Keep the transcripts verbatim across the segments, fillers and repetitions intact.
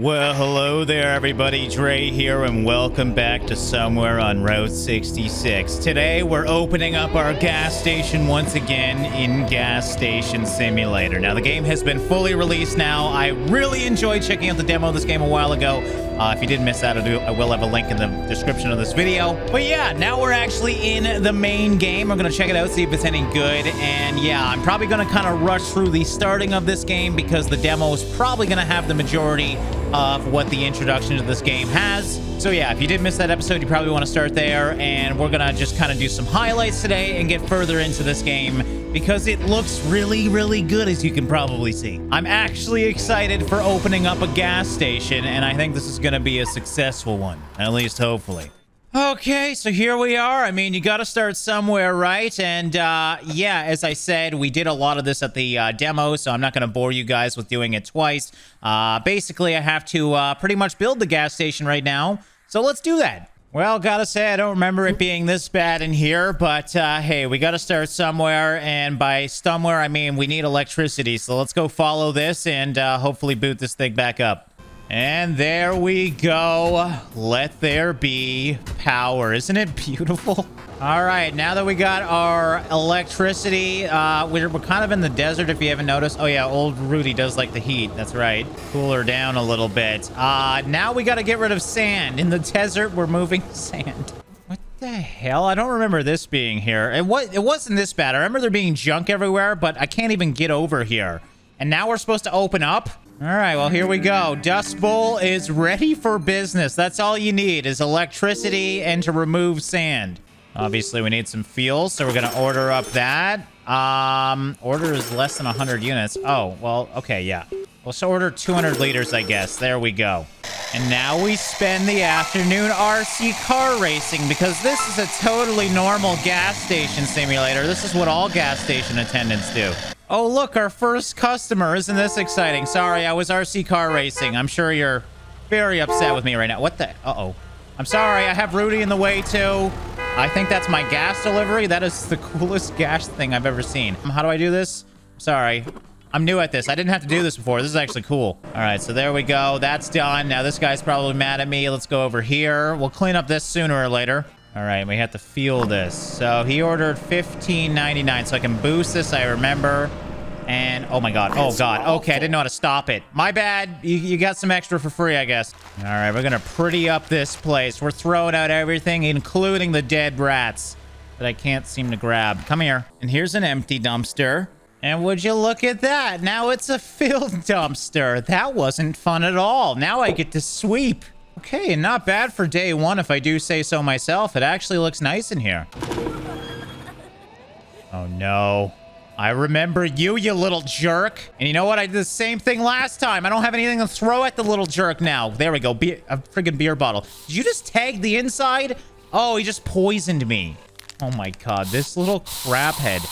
Well, hello there, everybody. Dre here, and welcome back to Somewhere on Route sixty-six. Today, we're opening up our gas station once again in Gas Station Simulator. Now, the game has been fully released now. I really enjoyed checking out the demo of this game a while ago. Uh, if you did miss out, I will have a link in the description of this video. But yeah, now we're actually in the main game. We're going to check it out, see if it's any good. And yeah, I'm probably going to kind of rush through the starting of this game because the demo is probably going to have the majority of what the introduction to this game has. So yeah, if you did miss that episode, you probably want to start there, and we're gonna just kind of do some highlights today and get further into this game because it looks really, really good, as you can probably see. I'm actually excited for opening up a gas station, and I think this is gonna be a successful one, at least hopefully. Okay, so here we are. I mean, you got to start somewhere, right? And uh, yeah, as I said, we did a lot of this at the uh, demo, so I'm not going to bore you guys with doing it twice. Uh, basically, I have to uh, pretty much build the gas station right now, so let's do that. Well, gotta say, I don't remember it being this bad in here, but uh, hey, we gotta start somewhere, and by somewhere, I mean we need electricity, so let's go follow this and uh, hopefully boot this thing back up. And there we go. Let there be power. Isn't it beautiful? All right, now that we got our electricity, uh, we're, we're kind of in the desert, if you haven't noticed. Oh yeah, old Rudy does like the heat. That's right. Cool her down a little bit. Uh, now we got to get rid of sand. In the desert, we're moving sand. What the hell? I don't remember this being here. It, was, it wasn't this bad. I remember there being junk everywhere, but I can't even get over here. And now we're supposed to open up? All right, well, here we go. Dust Bowl is ready for business. That's all you need is electricity and to remove sand. Obviously, we need some fuel, so we're going to order up that. Um, order is less than one hundred units. Oh, well, okay, yeah. Well, so order two hundred liters, I guess. There we go. And now we spend the afternoon R C car racing because this is a totally normal gas station simulator. This is what all gas station attendants do. Oh, look, our first customer. Isn't this exciting? Sorry, I was R C car racing. I'm sure you're very upset with me right now. What the? Uh-oh. I'm sorry. I have Rudy in the way, too. I think that's my gas delivery. That is the coolest gas thing I've ever seen. How do I do this? Sorry. I'm new at this. I didn't have to do this before. This is actually cool. All right, so there we go. That's done. Now, this guy's probably mad at me. Let's go over here. We'll clean up this sooner or later. All right, we have to fuel this. So he ordered fifteen ninety-nine, so I can boost this, I remember. And, oh my God, oh God. Okay, I didn't know how to stop it. My bad, you, you got some extra for free, I guess. All right, we're gonna pretty up this place. We're throwing out everything, including the dead rats that I can't seem to grab. Come here. And here's an empty dumpster. And would you look at that? Now it's a filled dumpster. That wasn't fun at all. Now I get to sweep. Okay, and not bad for day one, if I do say so myself. It actually looks nice in here. Oh, no. I remember you, you little jerk. And you know what? I did the same thing last time. I don't have anything to throw at the little jerk now. There we go. Be a friggin' beer bottle. Did you just tag the inside? Oh, he just poisoned me. Oh, my God. This little craphead.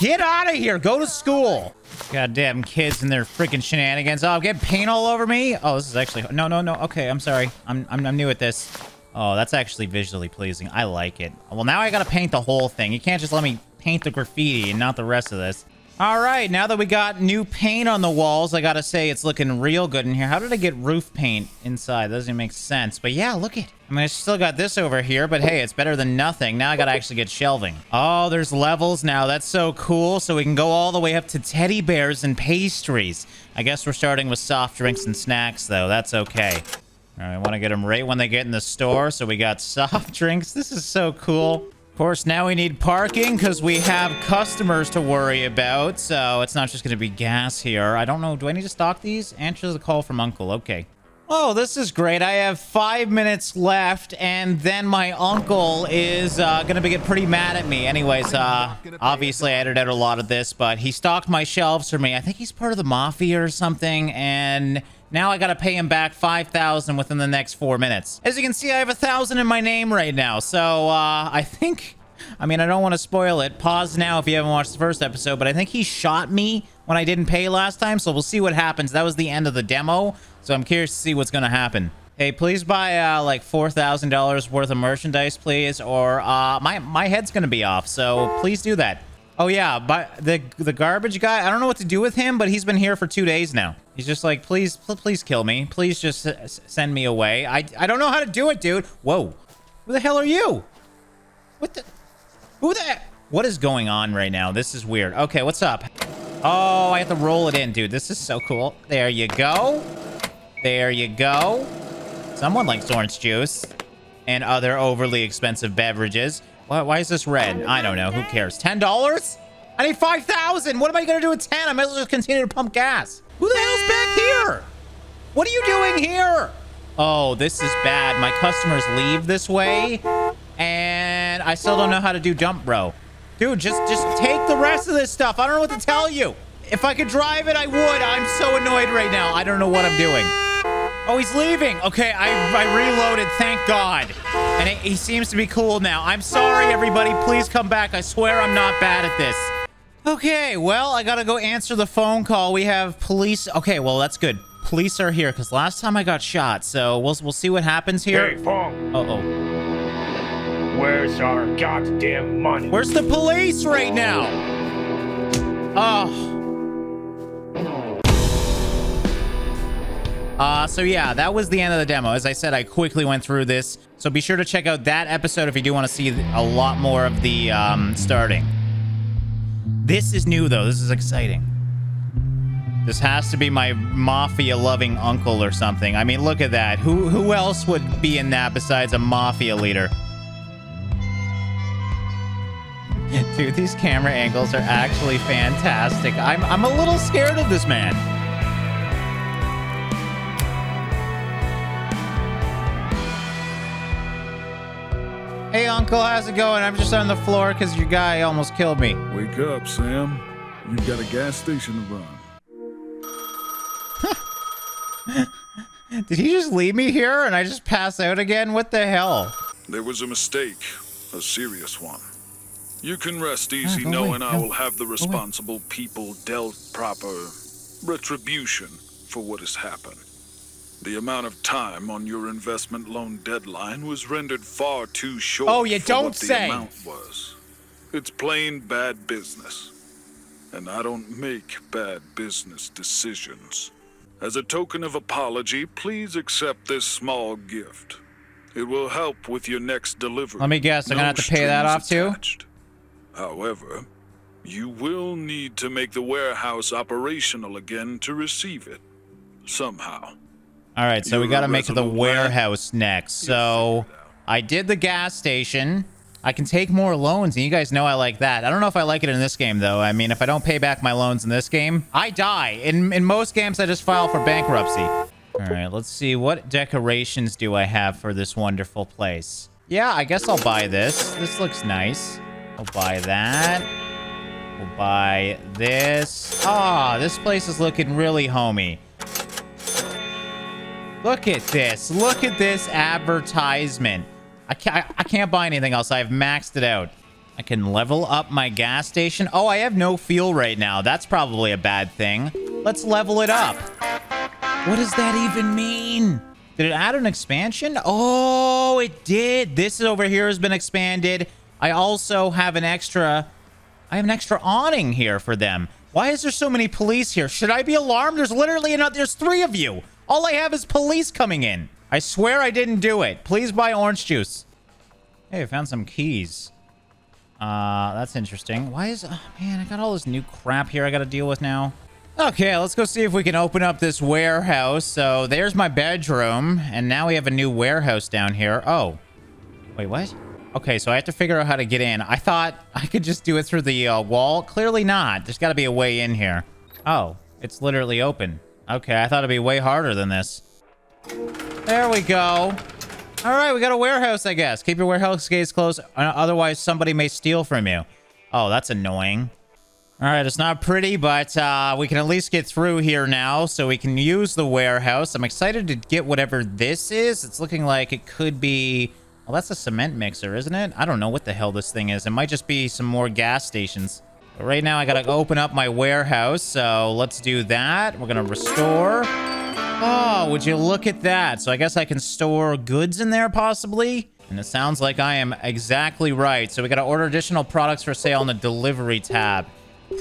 Get out of here. Go to school. Goddamn kids and their freaking shenanigans. Oh, I'm getting paint all over me. Oh, this is actually... No, no, no. Okay, I'm sorry. I'm, I'm, I'm new at this. Oh, that's actually visually pleasing. I like it. Well, now I gotta paint the whole thing. You can't just let me paint the graffiti and not the rest of this. All right, now that we got new paint on the walls, I gotta say it's looking real good in here. How did I get roof paint inside? That doesn't even make sense. But yeah, look it. I mean, I still got this over here, but hey, it's better than nothing. Now I gotta actually get shelving. Oh, there's levels now. That's so cool. So we can go all the way up to teddy bears and pastries. I guess we're starting with soft drinks and snacks, though. That's okay. All right, I wanna get them right when they get in the store. So we got soft drinks. This is so cool. Of course, now we need parking because we have customers to worry about. So it's not just going to be gas here. I don't know. Do I need to stock these? Answer the call from Uncle. Okay. Oh, this is great. I have five minutes left, and then my uncle is uh, going to get pretty mad at me. Anyways, uh, obviously I edited out a lot of this, but he stocked my shelves for me. I think he's part of the mafia or something, and... now I gotta pay him back five thousand within the next four minutes. As you can see, I have one thousand in my name right now. So, uh, I think... I mean, I don't want to spoil it. Pause now if you haven't watched the first episode, but I think he shot me when I didn't pay last time, so we'll see what happens. That was the end of the demo, so I'm curious to see what's gonna happen. Hey, please buy, uh, like four thousand dollars worth of merchandise, please, or, uh, my, my head's gonna be off, so please do that. Oh yeah, but the the garbage guy, I don't know what to do with him, but he's been here for two days now. He's just like, please, pl please kill me. Please just s send me away. I, I don't know how to do it, dude. Whoa. Who the hell are you? What the? Who the? What is going on right now? This is weird. Okay, what's up? Oh, I have to roll it in, dude. This is so cool. There you go. There you go. Someone likes orange juice and other overly expensive beverages. Why, why is this red? I don't know. Who cares? ten dollars? I need five thousand. What am I going to do with ten? I might as well just continue to pump gas. Who the hell's back here? What are you doing here? Oh, this is bad. My customers leave this way, and I still don't know how to do dump, bro. Dude, just just take the rest of this stuff. I don't know what to tell you. If I could drive it, I would. I'm so annoyed right now. I don't know what I'm doing. Oh, he's leaving. Okay, I, I reloaded. Thank God. And it, he seems to be cool now. I'm sorry, everybody. Please come back. I swear I'm not bad at this. Okay, well, I gotta go answer the phone call. We have police. Okay, well, that's good. Police are here because last time I got shot. So we'll, we'll see what happens here. Hey, phone. Uh-oh. Where's our goddamn money? Where's the police right now? Oh. Uh, so yeah, that was the end of the demo. As I said, I quickly went through this. So be sure to check out that episode if you do want to see a lot more of the um, starting. This is new, though. This is exciting. This has to be my mafia-loving uncle or something. I mean, look at that. Who, who else would be in that besides a mafia leader? Dude, these camera angles are actually fantastic. I'm, I'm a little scared of this man. Hey, Uncle, how's it going? I'm just on the floor because your guy almost killed me. Wake up, Sam. You've got a gas station to run. Did he just leave me here and I just pass out again? What the hell? There was a mistake, a serious one. You can rest easy, oh, knowing I will have the responsible people dealt proper retribution for what has happened. The amount of time on your investment loan deadline was rendered far too short. Oh, you don't say. The amount was. It's plain bad business. And I don't make bad business decisions. As a token of apology, please accept this small gift. It will help with your next delivery. Let me guess, I'm no gonna have to pay that off attached. Too? However, you will need to make the warehouse operational again to receive it somehow. All right, so You're we got to make the warehouse next. So I did the gas station. I can take more loans, and you guys know I like that. I don't know if I like it in this game, though. I mean, if I don't pay back my loans in this game, I die. In, in most games, I just file for bankruptcy. All right, let's see. What decorations do I have for this wonderful place? Yeah, I guess I'll buy this. This looks nice. I'll buy that. We'll buy this. Ah, oh, this place is looking really homey. Look at this. Look at this advertisement. I can't, I can't buy anything else. I've maxed it out. I can level up my gas station. Oh, I have no fuel right now. That's probably a bad thing. Let's level it up. What does that even mean? Did it add an expansion? Oh, it did. This over here has been expanded. I also have an extra, I have an extra awning here for them. Why is there so many police here? Should I be alarmed? There's literally another, there's three of you. All I have is police coming in. I swear I didn't do it. Please buy orange juice. Hey, I found some keys. Uh, that's interesting. Why is, oh man, I got all this new crap here I got to deal with now. Okay, let's go see if we can open up this warehouse. So there's my bedroom. And now we have a new warehouse down here. Oh, wait, what? Okay, so I have to figure out how to get in. I thought I could just do it through the uh, wall. Clearly not. There's got to be a way in here. Oh, it's literally open. Okay, I thought it'd be way harder than this. There we go. All right, we got a warehouse, I guess. Keep your warehouse gates closed. Otherwise, somebody may steal from you. Oh, that's annoying. All right, it's not pretty, but uh, we can at least get through here now. So we can use the warehouse. I'm excited to get whatever this is. It's looking like it could be... Well, that's a cement mixer, isn't it? I don't know what the hell this thing is. It might just be some more gas stations. But right now, I gotta open up my warehouse, so let's do that. We're gonna restore. Oh, would you look at that? So I guess I can store goods in there, possibly? And it sounds like I am exactly right. So we got to order additional products for sale on the delivery tab.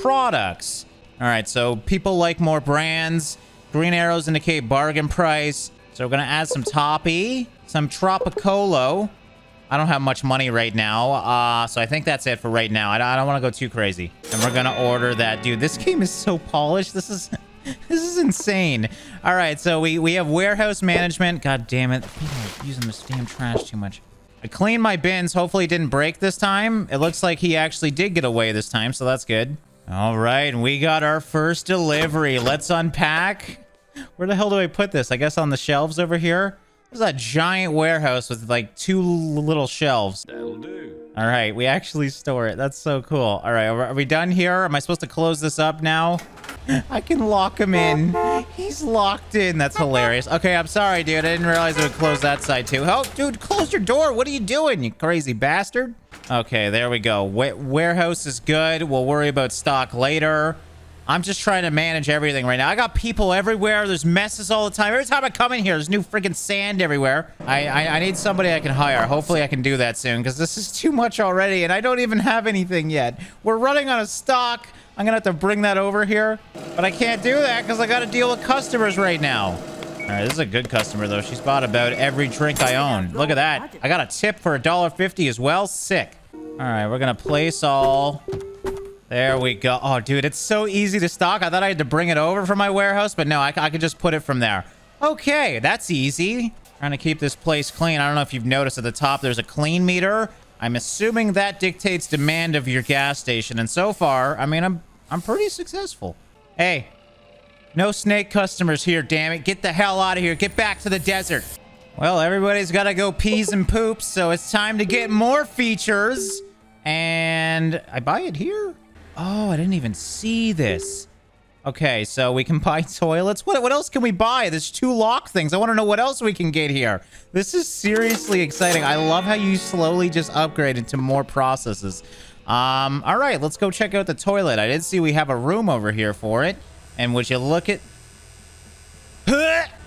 Products. All right. So people like more brands. Green arrows indicate bargain price. So we're going to add some Toppy, some Tropicolo. I don't have much money right now. Uh, so I think that's it for right now. I, I don't want to go too crazy. And we're going to order that. Dude, this game is so polished. This is... This is insane. All right, so we, we have warehouse management. God damn it. I'm using this damn trash too much. I cleaned my bins. Hopefully it didn't break this time. It looks like he actually did get away this time, so that's good. All right, we got our first delivery. Let's unpack. Where the hell do I put this? I guess on the shelves over here. There's a giant warehouse with like two little shelves. That'll do. All right, we actually store it. That's so cool. All right, are we done here? Am I supposed to close this up now? I can lock him in. He's locked in. That's hilarious. Okay, I'm sorry, dude. I didn't realize I would close that side too. Oh, dude, close your door. What are you doing, you crazy bastard? Okay, there we go. Wa- warehouse is good. We'll worry about stock later. I'm just trying to manage everything right now. I got people everywhere. There's messes all the time. Every time I come in here, there's new freaking sand everywhere. I, I, I need somebody I can hire. Hopefully I can do that soon because this is too much already and I don't even have anything yet. We're running out of stock. I'm going to have to bring that over here, but I can't do that because I got to deal with customers right now. All right, this is a good customer though. She's bought about every drink I own. Look at that. I got a tip for a dollar fifty as well. Sick. All right, we're going to place all... There we go. Oh, dude, it's so easy to stock. I thought I had to bring it over from my warehouse, but no, I, I could just put it from there. Okay, that's easy. Trying to keep this place clean. I don't know if you've noticed at the top, there's a clean meter. I'm assuming that dictates demand of your gas station. And so far, I mean, I'm, I'm pretty successful. Hey, no snake customers here, damn it. Get the hell out of here. Get back to the desert. Well, everybody's got to go peas and poops, so it's time to get more features. And I buy it here? Oh, I didn't even see this. Okay, so we can buy toilets. What, what else can we buy? There's two lock things. I want to know what else we can get here. This is seriously exciting. I love how you slowly just upgrade into more processes. Um, all right, let's go check out the toilet. I did see we have a room over here for it. And would you look at... God,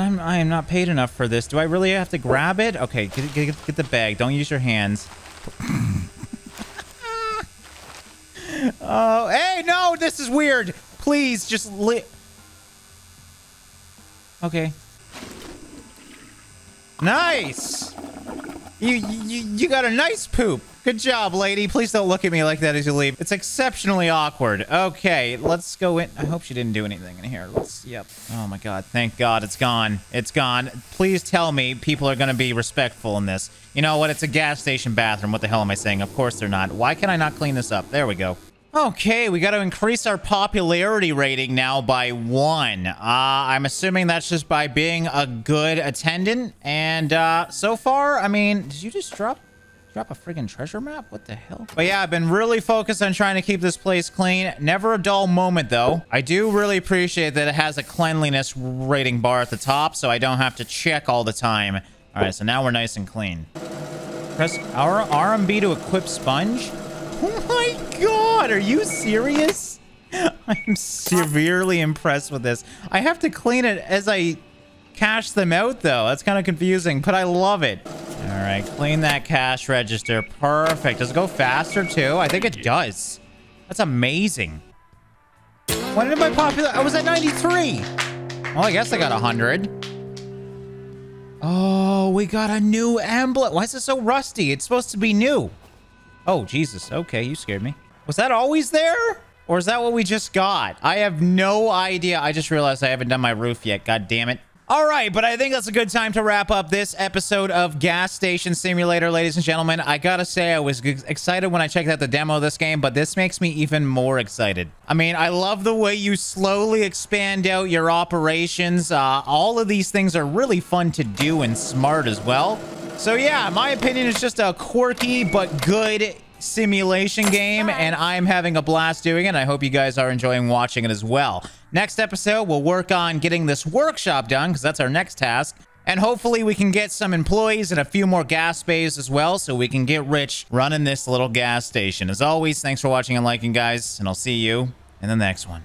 I'm, I am not paid enough for this. Do I really have to grab it? Okay, get, get, get the bag. Don't use your hands. Oh, hey, no, this is weird. Please, just li- Okay. Nice. You, you, you got a nice poop. Good job, lady. Please don't look at me like that as you leave. It's exceptionally awkward. Okay, let's go in. I hope she didn't do anything in here. Let's, yep. Oh my God, thank God it's gone. It's gone. Please tell me people are gonna be respectful in this. You know what? It's a gas station bathroom. What the hell am I saying? Of course they're not. Why can I not clean this up? There we go. Okay, we got to increase our popularity rating now by one. Uh, I'm assuming that's just by being a good attendant. And uh, so far, I mean, did you just drop drop a friggin' treasure map? What the hell? But yeah, I've been really focused on trying to keep this place clean. Never a dull moment, though. I do really appreciate that it has a cleanliness rating bar at the top, so I don't have to check all the time. All right, so now we're nice and clean. Press our R M B to equip sponge. Oh my God, are you serious? I'm severely impressed with this. I have to clean it as I cash them out though. That's kind of confusing, but I love it. All right, clean that cash register. Perfect. Does it go faster too? I think it does. That's amazing. When did my popular... I was at ninety-three. Well, I guess I got one hundred. Oh, we got a new emblem. Why is it so rusty? It's supposed to be new. Oh, Jesus. Okay, you scared me. Was that always there? Or is that what we just got? I have no idea. I just realized I haven't done my roof yet. God damn it. All right, but I think that's a good time to wrap up this episode of Gas Station Simulator, ladies and gentlemen. I gotta say, I was excited when I checked out the demo of this game, but this makes me even more excited. I mean, I love the way you slowly expand out your operations. Uh, all of these things are really fun to do and smart as well. So yeah, my opinion is just a quirky but good simulation game, and I'm having a blast doing it. I hope you guys are enjoying watching it as well. Next episode, we'll work on getting this workshop done because that's our next task. And hopefully we can get some employees and a few more gas bays as well so we can get rich running this little gas station. As always, thanks for watching and liking, guys, and I'll see you in the next one.